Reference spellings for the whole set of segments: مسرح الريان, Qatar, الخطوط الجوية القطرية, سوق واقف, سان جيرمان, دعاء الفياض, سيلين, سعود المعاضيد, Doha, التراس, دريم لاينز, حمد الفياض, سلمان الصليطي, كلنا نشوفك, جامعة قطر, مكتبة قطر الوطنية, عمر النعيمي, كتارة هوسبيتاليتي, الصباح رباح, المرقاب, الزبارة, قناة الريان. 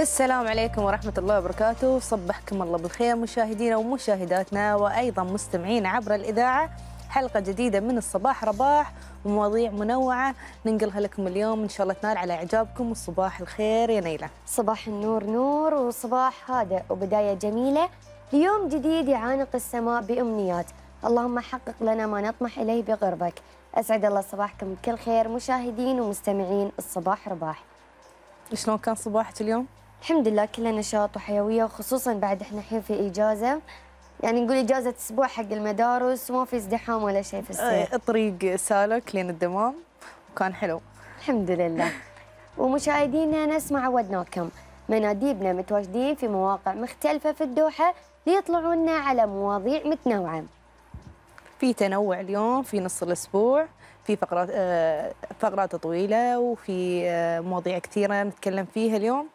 السلام عليكم ورحمة الله وبركاته، صبحكم الله بالخير مشاهدينا ومشاهداتنا وأيضا مستمعين عبر الإذاعة. حلقة جديدة من الصباح رباح ومواضيع منوعة ننقلها لكم اليوم، إن شاء الله تنال على إعجابكم. وصباح الخير يا نيلة. صباح النور نور وصباح هادئ وبداية جميلة ليوم جديد يعانق السماء بأمنيات، اللهم حقق لنا ما نطمح إليه بغربك. أسعد الله صباحكم بكل خير مشاهدين ومستمعين الصباح رباح. شلون كان صباحك اليوم؟ الحمد لله كله نشاط وحيوية، وخصوصا بعد احنا الحين في إجازة، يعني نقول إجازة أسبوع حق المدارس وما في ازدحام ولا شيء في السير. الطريق سالك لين الدمام وكان حلو الحمد لله. ومشاهدينا نسمع عودناكم مناديبنا متواجدين في مواقع مختلفة في الدوحة ليطلعونا على مواضيع متنوعة. في تنوع اليوم، في نص الأسبوع، في فقرات طويلة وفي مواضيع كثيرة نتكلم فيها اليوم.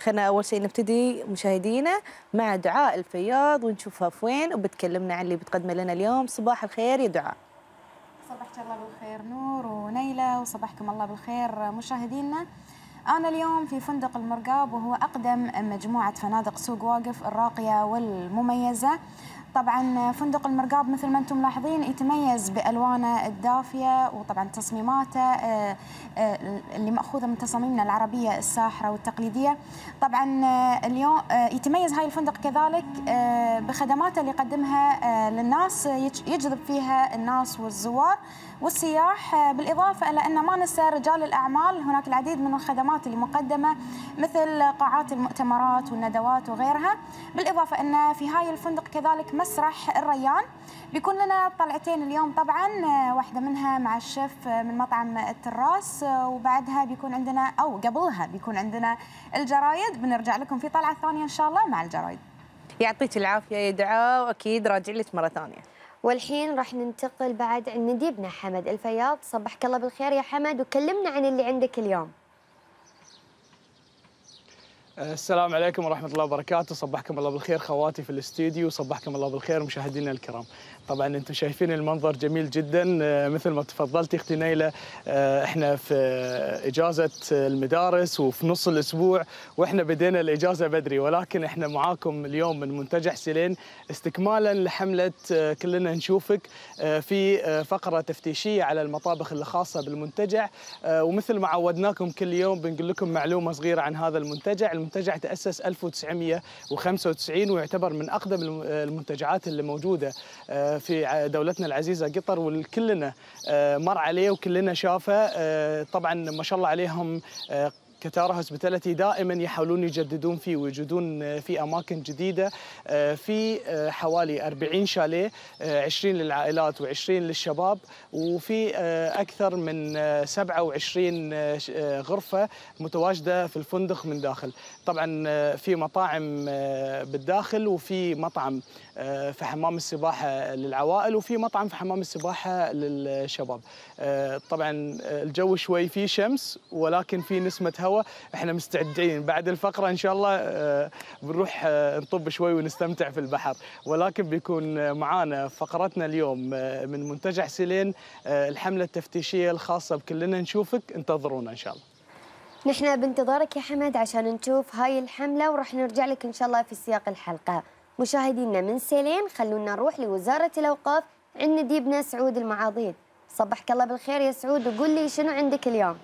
خلينا أول شيء نبتدي مشاهدينا مع دعاء الفياض ونشوفها في وين وبتكلمنا عن اللي بتقدمه لنا اليوم. صباح الخير يا دعاء. صبحك الله بالخير نور ونيلة، وصبحكم الله بالخير مشاهدينا. أنا اليوم في فندق المرقاب، وهو أقدم مجموعة فنادق سوق واقف الراقية والمميزة. طبعا فندق المرقاب مثل ما انتم ملاحظين يتميز بالوانه الدافيه، وطبعا تصميماته اللي ماخوذه من تصاميمنا العربيه الساحره والتقليديه. طبعا اليوم يتميز هاي الفندق كذلك بخدماته اللي يقدمها للناس، يجذب فيها الناس والزوار والسياح، بالاضافه الى انه ما ننسى رجال الاعمال. هناك العديد من الخدمات اللي مقدمه مثل قاعات المؤتمرات والندوات وغيرها، بالاضافه انه في هاي الفندق كذلك مسرح الريان. بيكون لنا طلعتين اليوم، طبعا واحده منها مع الشيف من مطعم التراس، وبعدها بيكون عندنا او قبلها بيكون عندنا الجرايد. بنرجع لكم في طلعه ثانيه ان شاء الله مع الجرايد. يعطيك العافيه يا دعاء، واكيد راجع لك مره ثانيه. والحين راح ننتقل بعد عند نديبنا حمد الفياض. صبحك الله بالخير يا حمد، وكلمنا عن اللي عندك اليوم. السلام عليكم ورحمة الله وبركاته، صبحكم الله بالخير خواتي في الاستديو، صبحكم الله بالخير مشاهدينا الكرام. طبعا انتم شايفين المنظر جميل جدا، مثل ما تفضلتي اختي نيلة، احنا في اجازة المدارس وفي نص الاسبوع، واحنا بدينا الاجازة بدري، ولكن احنا معاكم اليوم من منتجع سيلين استكمالا لحملة كلنا نشوفك في فقرة تفتيشية على المطابخ الخاصة بالمنتجع. ومثل ما عودناكم كل يوم بنقول لكم معلومة صغيرة عن هذا المنتجع. المنتجع تأسس 1995 ويعتبر من أقدم المنتجعات اللي موجودة في دولتنا العزيزة قطر، وكلنا مر عليه وكلنا شافه. طبعا ما شاء الله عليهم كتارة هوسبيتاليتي، دائما يحاولون يجددون فيه ويوجدون في اماكن جديده، في حوالي 40 شاليه، 20 للعائلات و20 للشباب، وفي اكثر من 27 غرفه متواجده في الفندق من داخل. طبعا في مطاعم بالداخل، وفي مطعم في حمام السباحه للعوائل، وفي مطعم في حمام السباحه للشباب. طبعا الجو شوي فيه شمس ولكن في نسمه هواء. احنا مستعدين بعد الفقره ان شاء الله بنروح نطب شوي ونستمتع في البحر، ولكن بيكون معانا فقرتنا اليوم من منتجع سيلين الحمله التفتيشيه الخاصه بكلنا نشوفك. انتظرونا ان شاء الله. نحن بانتظارك يا حمد عشان نشوف هاي الحمله، وراح نرجع لك ان شاء الله في سياق الحلقه. مشاهدينا من سيلين خلونا نروح لوزاره الاوقاف عند نديبنا سعود المعاضيد. صبحك الله بالخير يا سعود، وقول لي شنو عندك اليوم.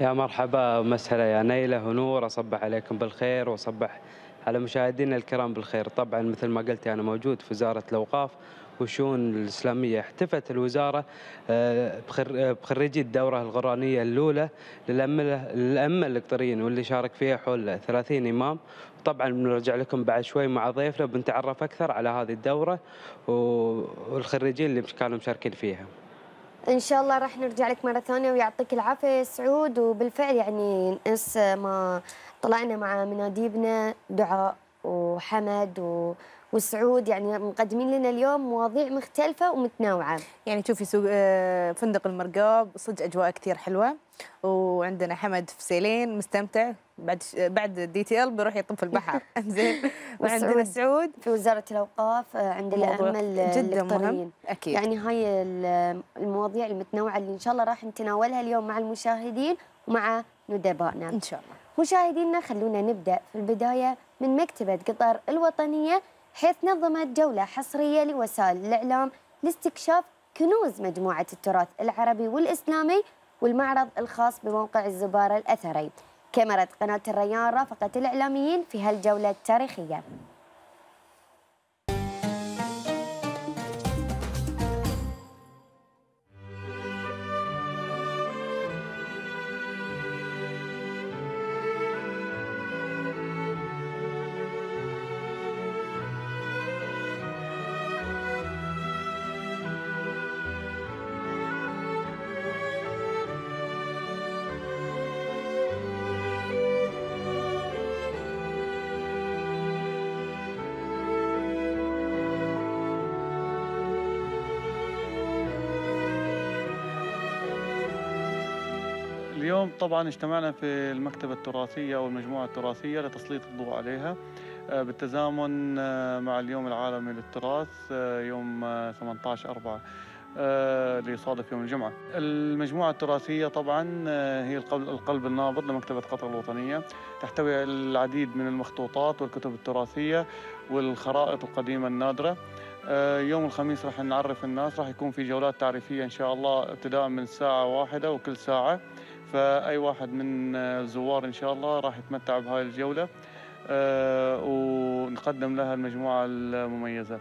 يا مرحبا ومسهلا يا نيلة ونور، أصبح عليكم بالخير وأصبح على مشاهدينا الكرام بالخير. طبعا مثل ما قلت أنا موجود في وزارة الأوقاف والشؤون الإسلامية. احتفت الوزارة بخريجي الدورة القرآنية الأولى للأمة القطريين، واللي شارك فيها حول 30 إمام. طبعا بنرجع لكم بعد شوي مع ضيفنا وبنتعرف أكثر على هذه الدورة والخريجين اللي كانوا مشاركين فيها. إن شاء الله راح نرجع لك مرة ثانية ويعطيك العافية يا سعود. وبالفعل يعني نفس ما طلعنا مع مناديبنا دعاء وحمد وسعود، يعني مقدمين لنا اليوم مواضيع مختلفة ومتنوعة. يعني شوفي فندق المرقاب صدق أجواء كثير حلوة، وعندنا حمد في سيلين مستمتع بعد DTL بيروح يطب في البحر. زين. وعندنا سعود في وزارة الأوقاف عند الأمل جدا مهم. أكيد. يعني هاي المواضيع المتنوعة اللي إن شاء الله راح نتناولها اليوم مع المشاهدين ومع ندبائنا إن شاء الله. مشاهدينا خلونا نبدأ في البداية من مكتبة قطر الوطنية، حيث نظمت جولة حصرية لوسائل الإعلام لاستكشاف كنوز مجموعة التراث العربي والإسلامي والمعرض الخاص بموقع الزبارة الأثري. كاميرا قناة الريان رافقت الإعلاميين في هالجولة التاريخية. اليوم طبعا اجتمعنا في المكتبة التراثية أو المجموعة التراثية لتسليط الضوء عليها بالتزامن مع اليوم العالمي للتراث يوم 18/4 اللي يصادف يوم الجمعة. المجموعة التراثية طبعا هي القلب النابض لمكتبة قطر الوطنية، تحتوي العديد من المخطوطات والكتب التراثية والخرائط القديمة النادرة. يوم الخميس راح نعرف الناس، راح يكون في جولات تعريفية إن شاء الله ابتداء من الساعة 1 وكل ساعة، فأي واحد من الزوار إن شاء الله راح يتمتع بهاي الجولة ونقدم لها المجموعة المميزة.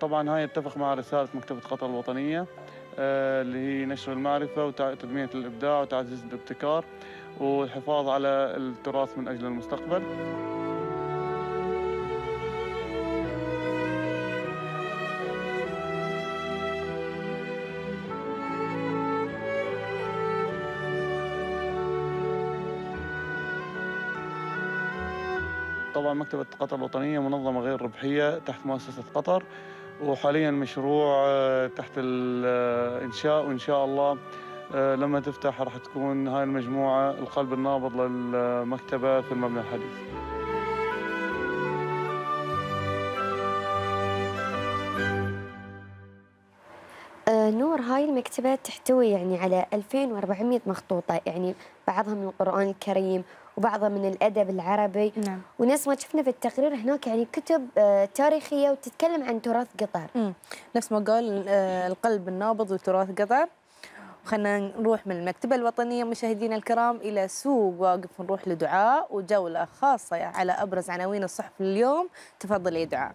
طبعاً هاي يتفق مع رسالة مكتبة قطر الوطنية اللي هي نشر المعرفة وتنمية الإبداع وتعزيز الابتكار والحفاظ على التراث من أجل المستقبل. طبعا مكتبة قطر الوطنية منظمة غير ربحية تحت مؤسسة قطر، وحاليا مشروع تحت الإنشاء، وإن شاء الله لما تفتح راح تكون هاي المجموعة القلب النابض للمكتبة في المبنى الحديث. نور، هاي المكتبة تحتوي يعني على 2400 مخطوطة، يعني بعضها من القرآن الكريم وبعضها من الأدب العربي. نعم. ونفس ما شفنا في التقرير هناك يعني كتب تاريخية وتتكلم عن تراث قطر. نفس ما قال القلب النابض وتراث قطر. خلينا نروح من المكتبة الوطنية مشاهدينا الكرام إلى سوق واقف، نروح لدعاء وجولة خاصة على أبرز عناوين الصحف اليوم. تفضلي يا دعاء.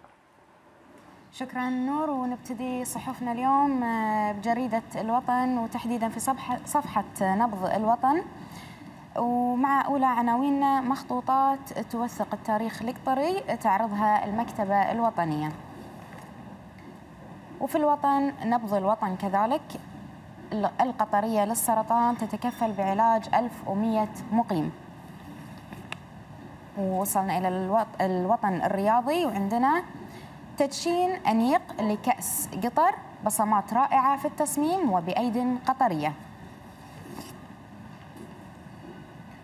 شكرا نور، ونبتدي صحفنا اليوم بجريدة الوطن وتحديدا في صفحة نبض الوطن، ومع أولى عناويننا مخطوطات توثق التاريخ القطري تعرضها المكتبة الوطنية. وفي الوطن نبض الوطن كذلك القطرية للسرطان تتكفل بعلاج 1100 مقيم. ووصلنا إلى الوطن الرياضي وعندنا تدشين أنيق لكأس قطر، بصمات رائعة في التصميم وبأيد قطرية.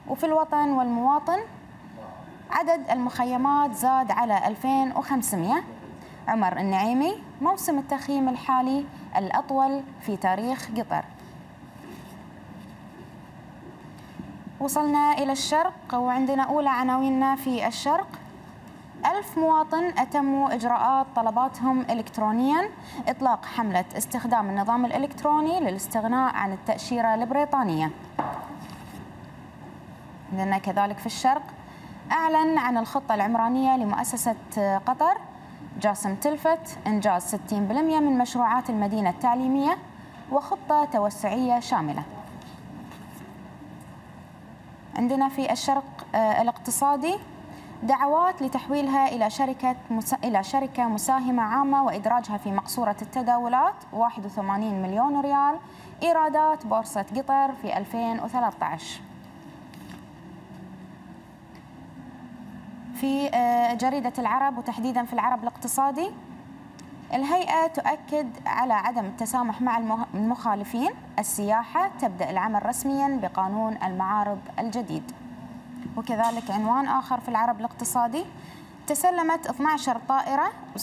وفي الوطن والمواطن عدد المخيمات زاد على 2500. عمر النعيمي موسم التخييم الحالي الأطول في تاريخ قطر. وصلنا إلى الشرق وعندنا أولى عناويننا في الشرق 1000 مواطن أتموا إجراءات طلباتهم إلكترونياً، إطلاق حملة استخدام النظام الإلكتروني للاستغناء عن التأشيرة البريطانية. عندنا كذلك في الشرق أعلن عن الخطة العمرانية لمؤسسة قطر. جاسم تلفت إنجاز 60% من مشروعات المدينة التعليمية وخطة توسعية شاملة. عندنا في الشرق الاقتصادي دعوات لتحويلها إلى شركة مساهمة عامة وإدراجها في مقصورة التداولات 81 مليون ريال، إيرادات بورصة قطر في 2013. في جريدة العرب وتحديدا في العرب الاقتصادي الهيئة تؤكد على عدم التسامح مع المخالفين، السياحة تبدأ العمل رسميا بقانون المعارض الجديد. وكذلك عنوان آخر في العرب الاقتصادي تسلمت 12 طائرة و787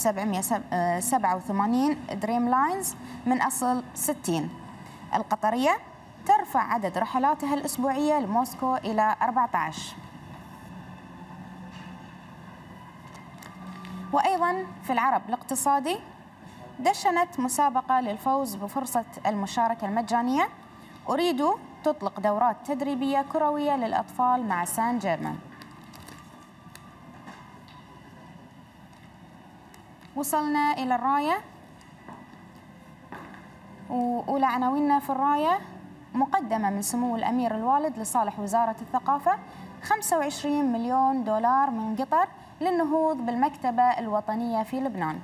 دريم لاينز من أصل 60. القطرية ترفع عدد رحلاتها الأسبوعية لموسكو إلى 14. وأيضا في العرب الاقتصادي دشنت مسابقة للفوز بفرصة المشاركة المجانية، أريد تطلق دورات تدريبية كروية للأطفال مع سان جيرمان. وصلنا إلى الراية، وأولى عناويننا في الراية مقدمة من سمو الأمير الوالد لصالح وزارة الثقافة، 25 مليون دولار من قطر للنهوض بالمكتبة الوطنية في لبنان.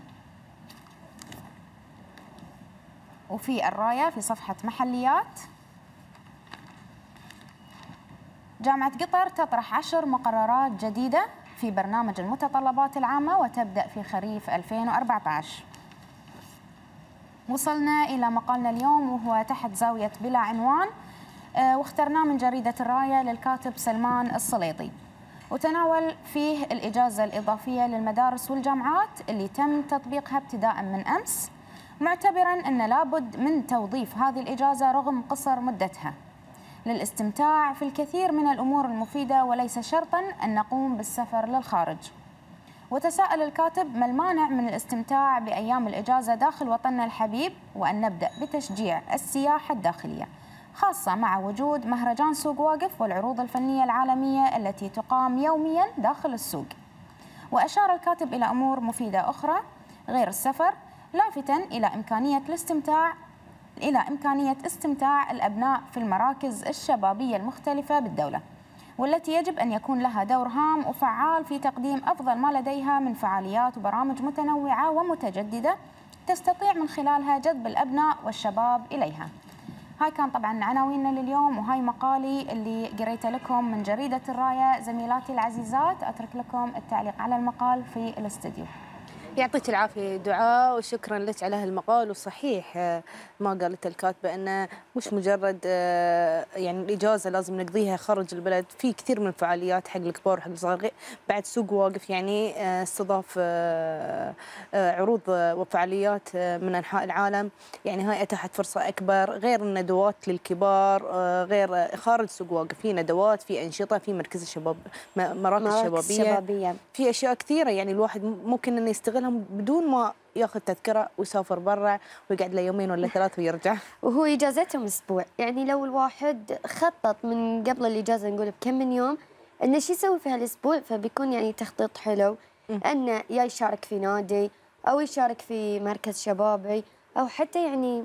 وفي الراية في صفحة محليات، جامعة قطر تطرح 10 مقررات جديدة في برنامج المتطلبات العامة وتبدأ في خريف 2014. وصلنا إلى مقالنا اليوم وهو تحت زاوية بلا عنوان، واخترناه من جريدة الراية للكاتب سلمان الصليطي، وتناول فيه الإجازة الإضافية للمدارس والجامعات اللي تم تطبيقها ابتداء من أمس، معتبرا أن لابد من توظيف هذه الإجازة رغم قصر مدتها للاستمتاع في الكثير من الأمور المفيدة، وليس شرطا أن نقوم بالسفر للخارج. وتساءل الكاتب ما المانع من الاستمتاع بأيام الإجازة داخل وطننا الحبيب، وأن نبدأ بتشجيع السياحة الداخلية، خاصة مع وجود مهرجان سوق واقف والعروض الفنية العالمية التي تقام يوميا داخل السوق. وأشار الكاتب إلى أمور مفيدة أخرى غير السفر، لافتا إلى إمكانية استمتاع الأبناء في المراكز الشبابية المختلفة بالدولة، والتي يجب أن يكون لها دور هام وفعال في تقديم أفضل ما لديها من فعاليات وبرامج متنوعة ومتجددة تستطيع من خلالها جذب الأبناء والشباب إليها. هاي كان طبعا عناويننا لليوم، وهاي مقالي اللي قريته لكم من جريدة الراية. زميلاتي العزيزات أترك لكم التعليق على المقال في الاستديو. يعطيك العافية دعاء، وشكرا لك على هالمقال. وصحيح ما قالت الكاتبة أنه مش مجرد يعني الإجازة لازم نقضيها خارج البلد، في كثير من الفعاليات حق الكبار وحق الصغار. بعد سوق واقف يعني استضاف عروض وفعاليات من أنحاء العالم، يعني هاي أتاحت فرصة أكبر، غير الندوات للكبار، غير خارج سوق واقف في ندوات، في أنشطة، في مركز الشباب، مراكز شبابية، في أشياء كثيرة يعني الواحد ممكن أن يستغلها بدون ما ياخذ تذكره ويسافر برا ويقعد له يومين ولا 3 ويرجع. وهو اجازتهم اسبوع، يعني لو الواحد خطط من قبل الاجازه نقول بكم من يوم انه شو يسوي في هالاسبوع، فبيكون يعني تخطيط حلو انه يا يشارك في نادي او يشارك في مركز شبابي او حتى يعني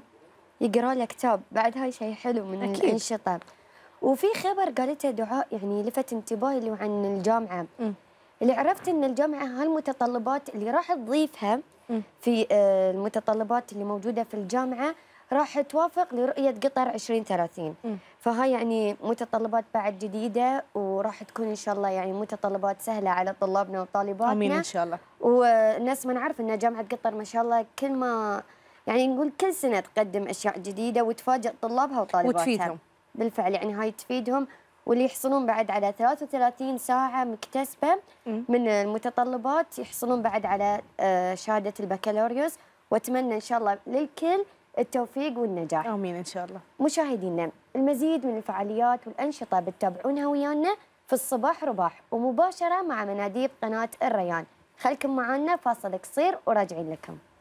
يقرا له كتاب، بعد هاي شيء حلو من الانشطه. وفي خبر قالته دعاء يعني لفت انتباهي اللي عن الجامعه، اللي عرفت ان الجامعه هالمتطلبات اللي راح تضيفها في المتطلبات اللي موجوده في الجامعه راح توافق لرؤيه قطر 2030، فهاي يعني متطلبات بعد جديده، وراح تكون ان شاء الله يعني متطلبات سهله على طلابنا وطالباتنا. امين ان شاء الله. والناس ما نعرف ان جامعه قطر ما شاء الله كل ما يعني نقول كل سنه تقدم اشياء جديده وتفاجئ طلابها وطالباتها وتفيدهم بالفعل، يعني هاي تفيدهم، واللي يحصلون بعد على 33 ساعة مكتسبة من المتطلبات يحصلون بعد على شهادة البكالوريوس. وأتمنى إن شاء الله للكل التوفيق والنجاح. آمين إن شاء الله. مشاهدينا، المزيد من الفعاليات والأنشطة بتتابعونها ويانا في الصباح رباح ومباشرة مع مناديب قناة الريان. خلكم معنا، فاصل قصير وراجعين لكم.